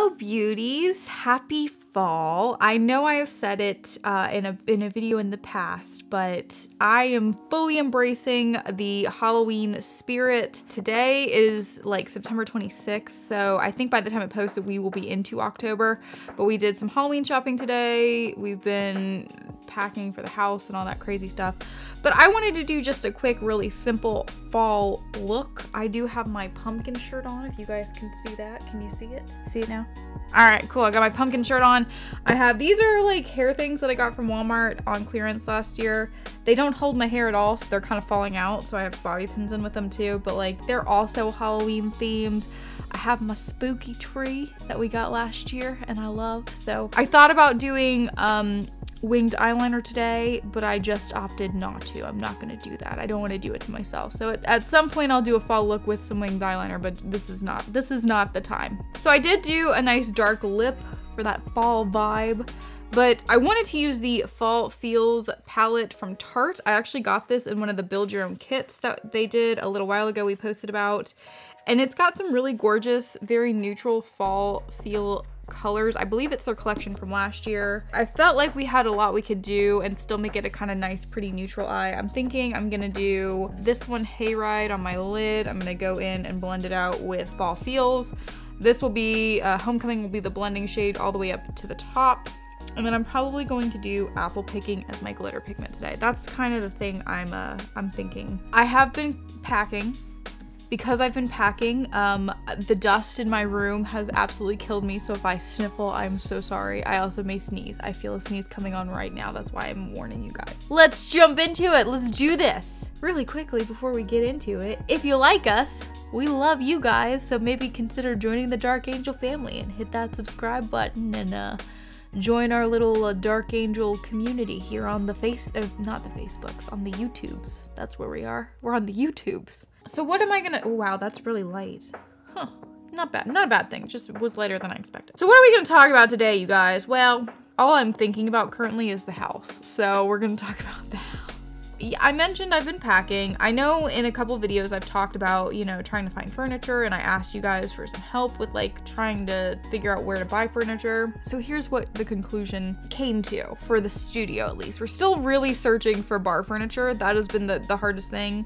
Hello beauties, happy fall. I know I have said it in a video in the past, but I am fully embracing the Halloween spirit. Today is like September 26th, so I think by the time it posted, we will be into October, but we did some Halloween shopping today. We've been packing for the house and all that crazy stuff, but I wanted to do just a quick, really simple fall look. I do have my pumpkin shirt on, if you guys can see that. Can you see it? See it now? All right, cool. I got my pumpkin shirt on. I have, these are like hair things that I got from Walmart on clearance last year. They don't hold my hair at all, so they're kind of falling out, so I have bobby pins in with them too, but like they're also Halloween themed. I have my spooky tree that we got last year and I love, so I thought about doing winged eyeliner today, but I just opted not to. I'm not gonna do that. I don't want to do it to myself. So at some point I'll do a fall look with some winged eyeliner, but this is not the time. So I did do a nice dark lip for that fall vibe, but I wanted to use the Fall Feels palette from Tarte. I actually got this in one of the Build Your Own kits that they did a little while ago we posted about, and it's got some really gorgeous, very neutral fall feel colors. I believe it's their collection from last year. I felt like we had a lot we could do and still make it a kind of nice, pretty neutral eye. I'm thinking I'm gonna do this one, Hayride, on my lid. I'm gonna go in and blend it out with Fall Feels. This will be, Homecoming will be the blending shade all the way up to the top. And then I'm probably going to do Apple Picking as my glitter pigment today. That's kind of the thing I'm thinking. I have been packing. Because I've been packing, the dust in my room has absolutely killed me, so if I sniffle, I'm so sorry. I also may sneeze. I feel a sneeze coming on right now. That's why I'm warning you guys. Let's jump into it. Let's do this. Really quickly before we get into it, if you like us, we love you guys, so maybe consider joining the Dark Angel family and hit that subscribe button and join our little Dark Angel community here on the not the Facebooks, on the YouTubes. That's where we are. We're on the YouTubes. So what am I gonna, oh, wow, that's really light. Huh, not bad, not a bad thing. Just was lighter than I expected. So what are we gonna talk about today, you guys? Well, all I'm thinking about currently is the house. So we're gonna talk about the house. I mentioned I've been packing. I know in a couple videos I've talked about, you know, trying to find furniture, and I asked you guys for some help with like trying to figure out where to buy furniture. So here's what the conclusion came to for the studio at least. We're still really searching for bar furniture. That has been the hardest thing.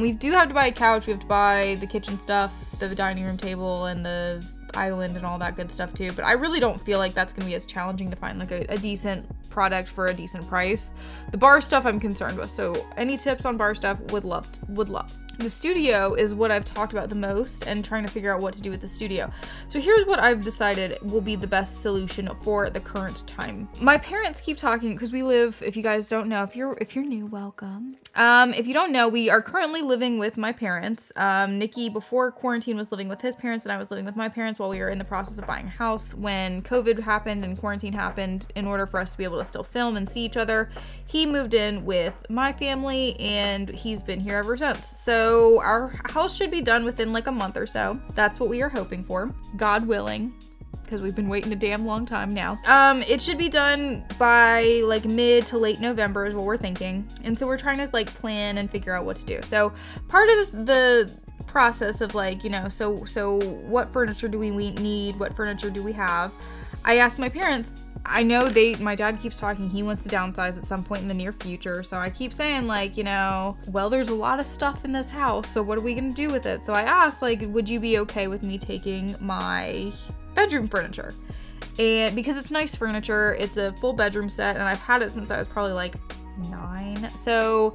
We do have to buy a couch. We have to buy the kitchen stuff, the dining room table, and the island and all that good stuff too, but I really don't feel like that's gonna be as challenging to find like a decent product for a decent price. The bar stuff I'm concerned with, so any tips on bar stuff would love. The studio is what I've talked about the most and trying to figure out what to do with the studio. So here's what I've decided will be the best solution for the current time. My parents keep talking, because we live, if you guys don't know, if you're new, welcome. If you don't know, we are currently living with my parents. Nikki before quarantine was living with his parents, and I was living with my parents while we were in the process of buying a house. When COVID happened and quarantine happened, in order for us to be able to still film and see each other, he moved in with my family, and he's been here ever since. So our house should be done within like a month or so. That's what we are hoping for, God willing, because we've been waiting a damn long time now. It should be done by like mid to late November is what we're thinking. And so we're trying to like plan and figure out what to do. So part of the process of like, you know, so what furniture do we need? What furniture do we have? I asked my parents. I know my dad keeps talking, he wants to downsize at some point in the near future, so I keep saying like, you know, well, there's a lot of stuff in this house, so what are we gonna do with it? So I asked, like, would you be okay with me taking my bedroom furniture? And because it's nice furniture, it's a full bedroom set, and I've had it since I was probably like 9. So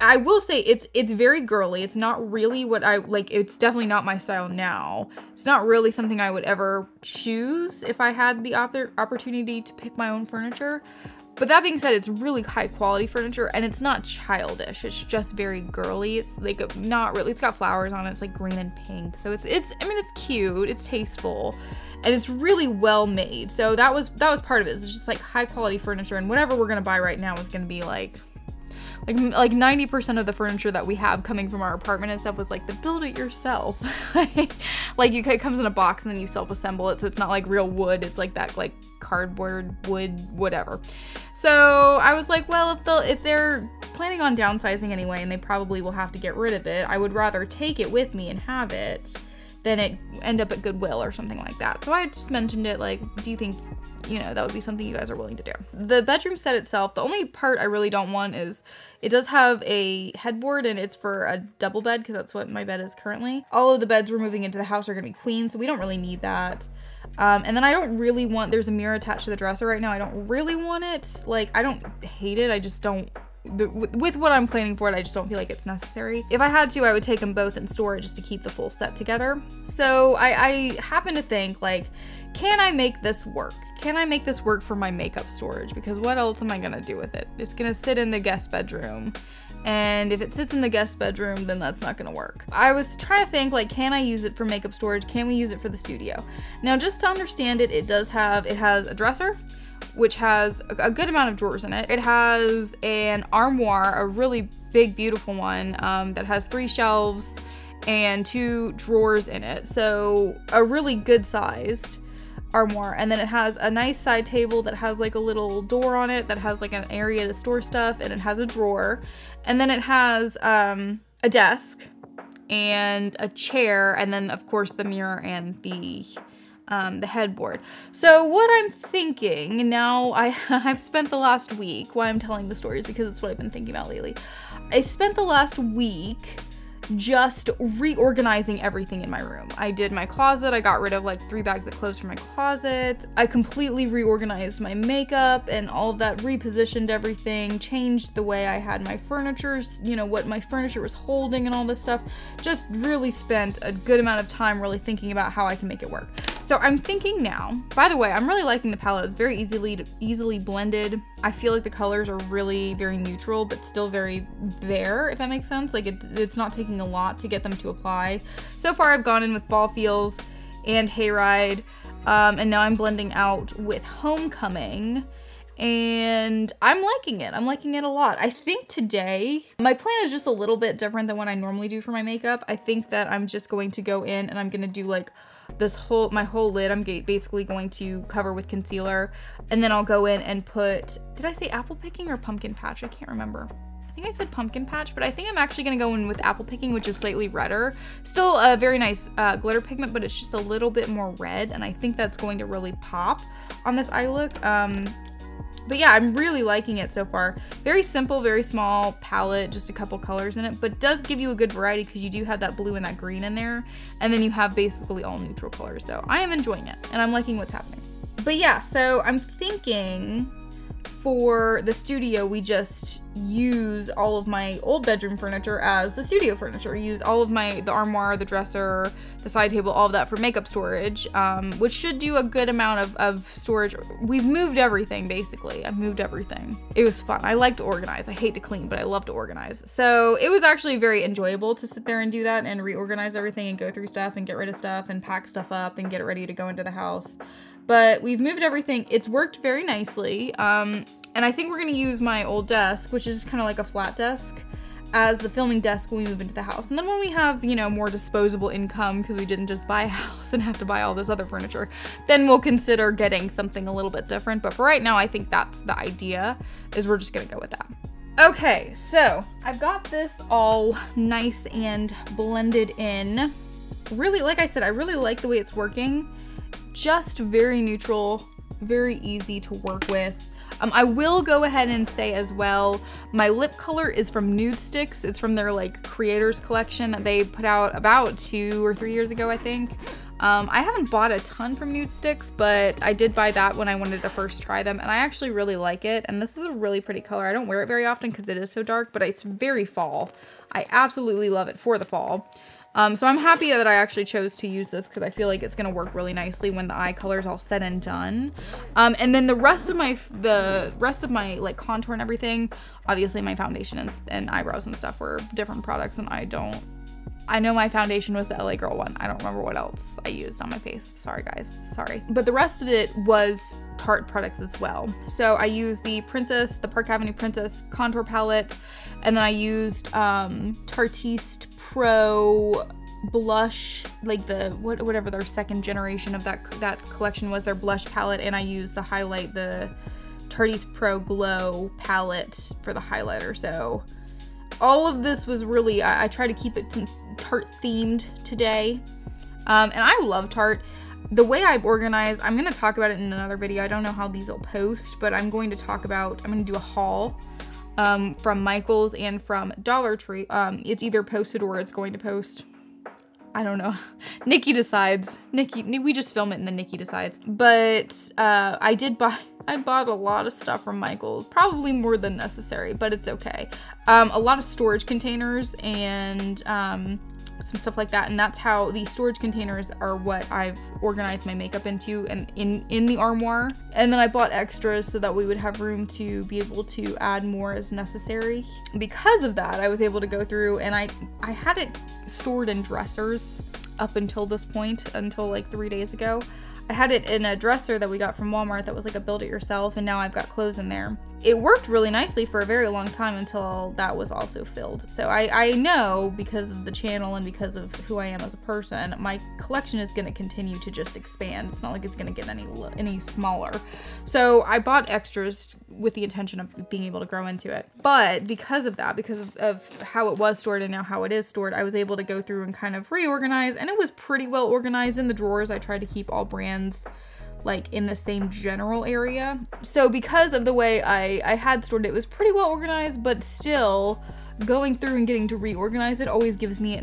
I will say it's very girly. It's not really what I like. It's definitely not my style now. It's not really something I would ever choose if I had the opportunity to pick my own furniture. But that being said, it's really high quality furniture, and it's not childish. It's just very girly. It's like not really, it's got flowers on it. It's like green and pink. So I mean, it's cute, it's tasteful, and it's really well made. So that was part of it. It's just like high quality furniture, and whatever we're gonna buy right now is gonna be like 90% of the furniture that we have coming from our apartment and stuff was like the build it yourself. Like it comes in a box and then you self-assemble it. So it's not like real wood. It's like that like cardboard, wood, whatever. So I was like, well, if they're planning on downsizing anyway, and they probably will have to get rid of it, I would rather take it with me and have it then it end up at Goodwill or something like that. So I just mentioned it, like, do you think, you know, that would be something you guys are willing to do? The bedroom set itself, the only part I really don't want is it does have a headboard, and it's for a double bed because that's what my bed is currently. All of the beds we're moving into the house are gonna be queens, so we don't really need that. And then I don't really want, there's a mirror attached to the dresser right now. I don't really want it. Like, I don't hate it, I just don't, with what I'm planning for it, I just don't feel like it's necessary. If I had to, I would take them both in storage just to keep the full set together. So I happen to think, like, can I make this work? Can I make this work for my makeup storage? Because what else am I gonna do with it? It's gonna sit in the guest bedroom. And if it sits in the guest bedroom, then that's not gonna work. I was trying to think, like, can I use it for makeup storage? Can we use it for the studio? Now, just to understand it, it has a dresser, which has a good amount of drawers in it. It has an armoire, a really big, beautiful one, that has 3 shelves and 2 drawers in it. So a really good sized armoire. And then it has a nice side table that has like a little door on it that has like an area to store stuff, and it has a drawer. And then it has a desk and a chair, and then of course the mirror and the headboard. So what I'm thinking now, I've spent the last week, why I'm telling the story is because it's what I've been thinking about lately. I spent the last week just reorganizing everything in my room. I did my closet, I got rid of like 3 bags of clothes from my closet. I completely reorganized my makeup and all of that, repositioned everything, changed the way I had my furniture, you know, what my furniture was holding and all this stuff. Just really spent a good amount of time really thinking about how I can make it work. So I'm thinking now, by the way, I'm really liking the palette. It's very easily blended. I feel like the colors are really very neutral, but still very there, if that makes sense. Like it's not taking a lot to get them to apply. So far I've gone in with Fall Feels and Hayride, and now I'm blending out with Homecoming, and I'm liking it. I'm liking it a lot. I think today, my plan is just a little bit different than what I normally do for my makeup. I think that I'm just going to go in and I'm gonna do like this whole, my whole lid, I'm basically going to cover with concealer, and then I'll go in and put, did I say apple picking or pumpkin patch? I can't remember. I think I said pumpkin patch, but I think I'm actually gonna go in with apple picking, which is slightly redder. Still a very nice glitter pigment, but it's just a little bit more red, and I think that's going to really pop on this eye look. But yeah, I'm really liking it so far. Very simple, very small palette, just a couple colors in it, but does give you a good variety because you do have that blue and that green in there, and then you have basically all neutral colors. So I am enjoying it, and I'm liking what's happening. But yeah, so I'm thinking for the studio, we just use all of my old bedroom furniture as the studio furniture. Use all of the armoire, the dresser, the side table, all of that for makeup storage, which should do a good amount of storage. We've moved everything, basically. I've moved everything. It was fun. I like to organize. I hate to clean, but I love to organize. So it was actually very enjoyable to sit there and do that and reorganize everything and go through stuff and get rid of stuff and pack stuff up and get it ready to go into the house. But we've moved everything. It's worked very nicely. And I think we're gonna use my old desk, which is kind of like a flat desk, as the filming desk when we move into the house. And then when we have, you know, more disposable income, because we didn't just buy a house and have to buy all this other furniture, then we'll consider getting something a little bit different. But for right now, I think that's the idea, is we're just gonna go with that. Okay, so I've got this all nice and blended in. Really, like I said, I really like the way it's working. Just very neutral, very easy to work with. I will go ahead and say as well, my lip color is from Nudestix. It's from their like creators collection that they put out about 2 or 3 years ago, I think. I haven't bought a ton from Nudestix, but I did buy that when I wanted to first try them, and I actually really like it. And this is a really pretty color. I don't wear it very often because it is so dark, but it's very fall. I absolutely love it for the fall. So I'm happy that I actually chose to use this because I feel like it's gonna work really nicely when the eye color's all said and done. And then the rest of my like contour and everything, obviously my foundation and eyebrows and stuff were different products, and I know my foundation was the LA Girl one. I don't remember what else I used on my face. Sorry guys, sorry. But the rest of it was Tarte products as well. So I used the Park Avenue Princess contour palette, and then I used Tarteist Pro Blush, like whatever their second generation of that collection was, their blush palette, and I used the Tarteist Pro Glow palette for the highlighter. So all of this was really, I tried to keep it Tarte themed today, And I love Tarte. The way I've organized, I'm going to talk about it in another video. I don't know how these will post, but I'm going to talk about, I'm going to do a haul from Michaels and from Dollar Tree. It's either posted or it's going to post. I don't know. Nikki decides. Nikki, we just film it and then Nikki decides. But I bought a lot of stuff from Michaels, probably more than necessary, but it's okay. A lot of storage containers and some stuff like that, and that's how the storage containers are what I've organized my makeup into and in the armoire. And then I bought extras so that we would have room to be able to add more as necessary. Because of that, I was able to go through and I had it stored in dressers up until this point, until like 3 days ago. I had it in a dresser that we got from Walmart that was like a build it yourself, and now I've got clothes in there. It worked really nicely for a very long time until that was also filled. So I know, because of the channel and because of who I am as a person, my collection is gonna continue to just expand. It's not like it's gonna get any smaller. So I bought extras with the intention of being able to grow into it. But because of that, because of how it was stored and now how it is stored, I was able to go through and kind of reorganize, and it was pretty well organized in the drawers. I tried to keep all brands like in the same general area. So because of the way I had stored it, it was pretty well organized, but still going through and getting to reorganize it always gives me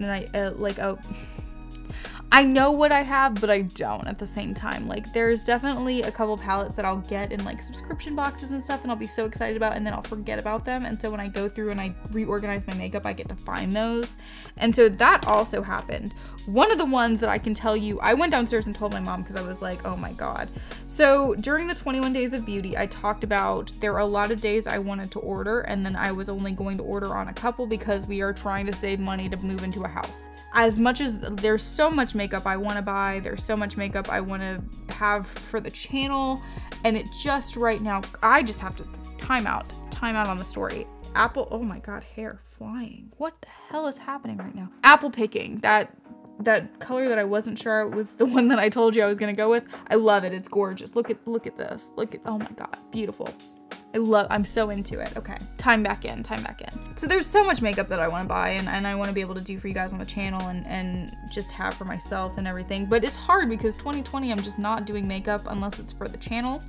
I know what I have, but I don't at the same time. Like, there's definitely a couple palettes that I'll get in like subscription boxes and stuff, and I'll be so excited about, and then I'll forget about them. And so when I go through and I reorganize my makeup, I get to find those. And so that also happened. One of the ones that I can tell you, I went downstairs and told my mom because I was like, oh my God. So during the 21 Days of Beauty, I talked about there are a lot of days I wanted to order, and then I was only going to order on a couple because we are trying to save money to move into a house. As much as there's so much makeup I want to buy, there's so much makeup I want to have for the channel, and it just right now, I just have to time out on the story. Apple, oh my God, hair flying. What the hell is happening right now? Apple Picking, that color that I wasn't sure was the one that I told you I was gonna go with. I love it, it's gorgeous. Look at this, look at, oh my God, beautiful. I'm so into it. Okay, time back in. So there's so much makeup that I wanna buy and I wanna be able to do for you guys on the channel and just have for myself and everything. But it's hard because 2020, I'm just not doing makeup unless it's for the channel.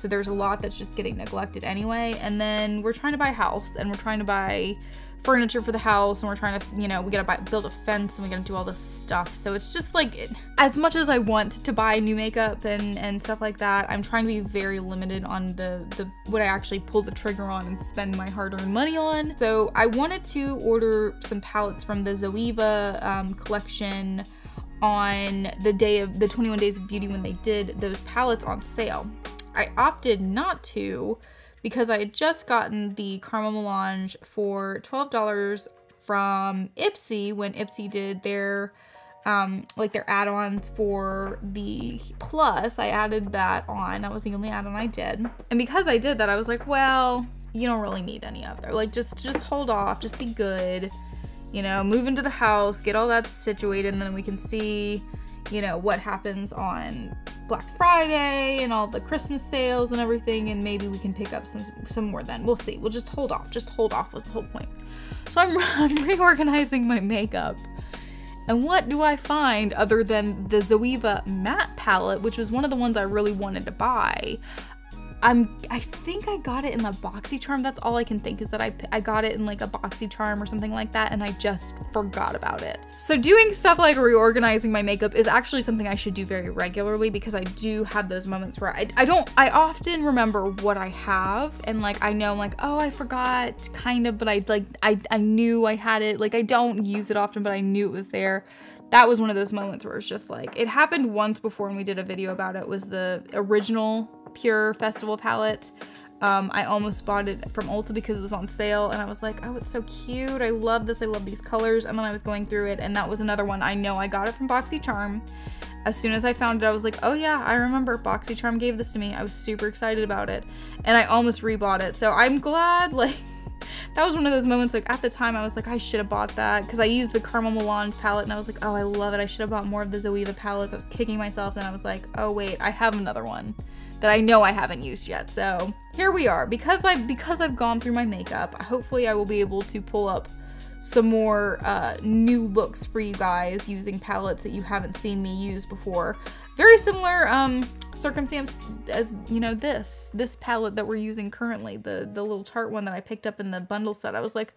So there's a lot that's just getting neglected anyway. And then we're trying to buy a house, and we're trying to buy furniture for the house, and we're trying to, you know, we gotta build a fence, and we gotta do all this stuff. So it's just like, as much as I want to buy new makeup and stuff like that, I'm trying to be very limited on the what I actually pull the trigger on and spend my hard-earned money on. So I wanted to order some palettes from the Zoeva collection on the day of the 21 Days of Beauty when they did those palettes on sale. I opted not to, because I had just gotten the Caramel Melange for $12 from Ipsy when Ipsy did their like their add-ons for the plus. I added that on. That was the only add-on I did. And because I did that, I was like, well, you don't really need any other. Like, just hold off, just be good. You know, move into the house, get all that situated, and then we can see, you know, what happens on Black Friday and all the Christmas sales and everything, and maybe we can pick up some more then. We'll see. We'll just hold off. Just hold off was the whole point. So I'm reorganizing my makeup. And what do I find other than the Zoeva matte palette, which was one of the ones I really wanted to buy? I think I got it in the BoxyCharm. That's all I can think, is that I got it in like a BoxyCharm or something like that, and I just forgot about it. So doing stuff like reorganizing my makeup is actually something I should do very regularly, because I do have those moments where I often remember what I have, and like I know I'm like, oh, I forgot kind of, but I knew I had it. Like, I don't use it often, but I knew it was there. That was one of those moments where it's just like, it happened once before when we did a video about it, was the original Pure Festival palette. I almost bought it from Ulta because it was on sale, and I was like, oh, it's so cute, I love this, I love these colors. And then I was going through it, and that was another one. I know I got it from BoxyCharm. As soon as I found it, I was like, oh yeah, I remember BoxyCharm gave this to me. I was super excited about it, and I almost rebought it. So I'm glad, like, that was one of those moments, like, at the time I was like, I should have bought that, because I used the Caramel Melange palette and I was like, oh, I love it, I should have bought more of the Zoeva palettes. I was kicking myself. Then I was like, oh wait, I have another one that I know I haven't used yet. So here we are. Because I've gone through my makeup, hopefully I will be able to pull up some more new looks for you guys using palettes that you haven't seen me use before. Very similar circumstance as, you know, this palette that we're using currently, the little Tarte one that I picked up in the bundle set. I was like,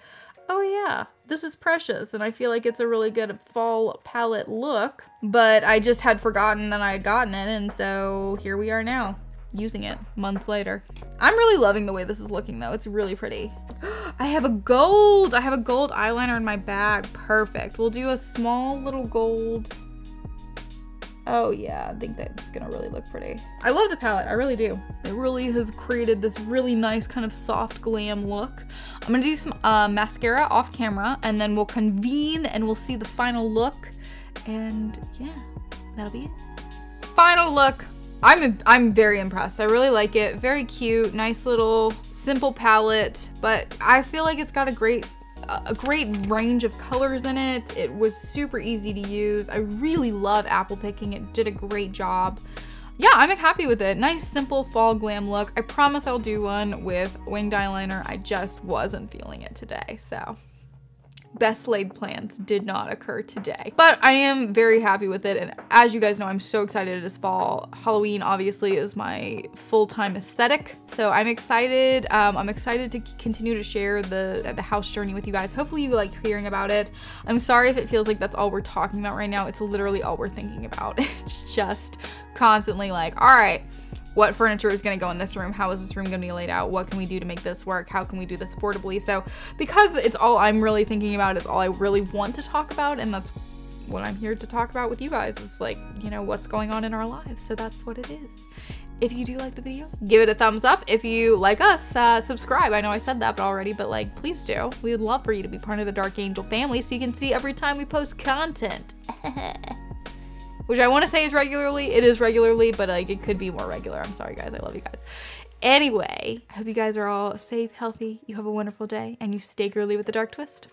oh yeah, this is precious, and I feel like it's a really good fall palette look, but I just had forgotten that I had gotten it, and so here we are now, using it months later. I'm really loving the way this is looking though. It's really pretty. I have a gold eyeliner in my bag. Perfect. We'll do a small little gold. Oh yeah, I think that's gonna really look pretty. I love the palette, I really do. It really has created this really nice kind of soft glam look. I'm gonna do some mascara off camera, and then we'll convene and we'll see the final look. And yeah, that'll be it. Final look. I'm very impressed. I really like it. Very cute, nice little simple palette, but I feel like it's got a great range of colors in it. It was super easy to use. I really love apple picking. It did a great job. Yeah, I'm happy with it. Nice, simple fall glam look. I promise I'll do one with winged eyeliner. I just wasn't feeling it today, so. Best laid plans did not occur today, but I am very happy with it. And as you guys know, I'm so excited this fall. Halloween obviously is my full-time aesthetic, so I'm excited. I'm excited to continue to share the house journey with you guys. Hopefully you like hearing about it. I'm sorry if it feels like that's all we're talking about right now. It's literally all we're thinking about. It's just constantly like, all right, what furniture is gonna go in this room? How is this room gonna be laid out? What can we do to make this work? How can we do this affordably? So because it's all I'm really thinking about, it's all I really want to talk about, and that's what I'm here to talk about with you guys, is like, you know, what's going on in our lives. So that's what it is. If you do like the video, give it a thumbs up. If you like us, subscribe. I know I said that already, but like, please do. We would love for you to be part of the Dark Angel family so you can see every time we post content. Which I want to say is regularly. It is regularly, but like it could be more regular. I'm sorry guys, I love you guys. Anyway, I hope you guys are all safe, healthy, you have a wonderful day, and you stay girly with the dark twist.